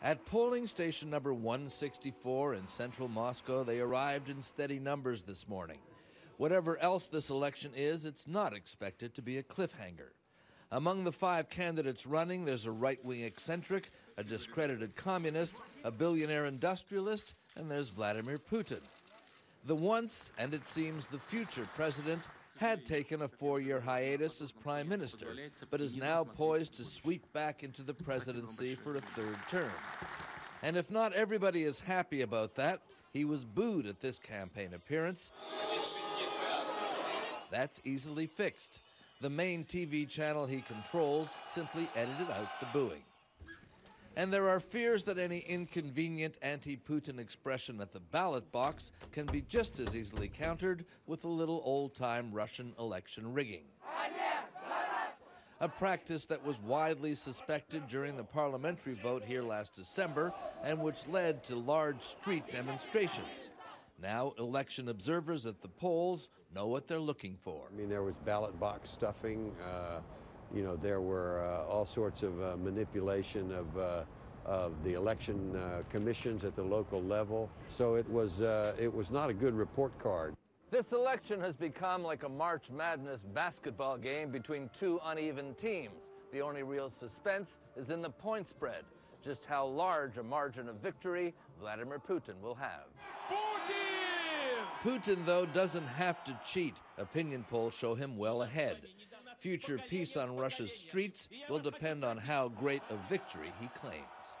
At polling station number 164 in central Moscow, they arrived in steady numbers this morning. Whatever else this election is, it's not expected to be a cliffhanger. Among the five candidates running, there's a right-wing eccentric, a discredited communist, a billionaire industrialist, and there's Vladimir Putin. The once, and it seems the future president, had taken a four-year hiatus as prime minister, but is now poised to sweep back into the presidency for a third term. And if not everybody is happy about that, he was booed at this campaign appearance. That's easily fixed. The main TV channel he controls simply edited out the booing. And there are fears that any inconvenient anti-Putin expression at the ballot box can be just as easily countered with a little old-time Russian election rigging. A practice that was widely suspected during the parliamentary vote here last December and which led to large street demonstrations. Now election observers at the polls know what they're looking for. I mean, there was ballot box stuffing. There were all sorts of manipulation of the election commissions at the local level. So it was not a good report card. This election has become like a March Madness basketball game between two uneven teams. The only real suspense is in the point spread, just how large a margin of victory Vladimir Putin will have. Putin, though, doesn't have to cheat. Opinion polls show him well ahead. Future peace on Russia's streets will depend on how great a victory he claims.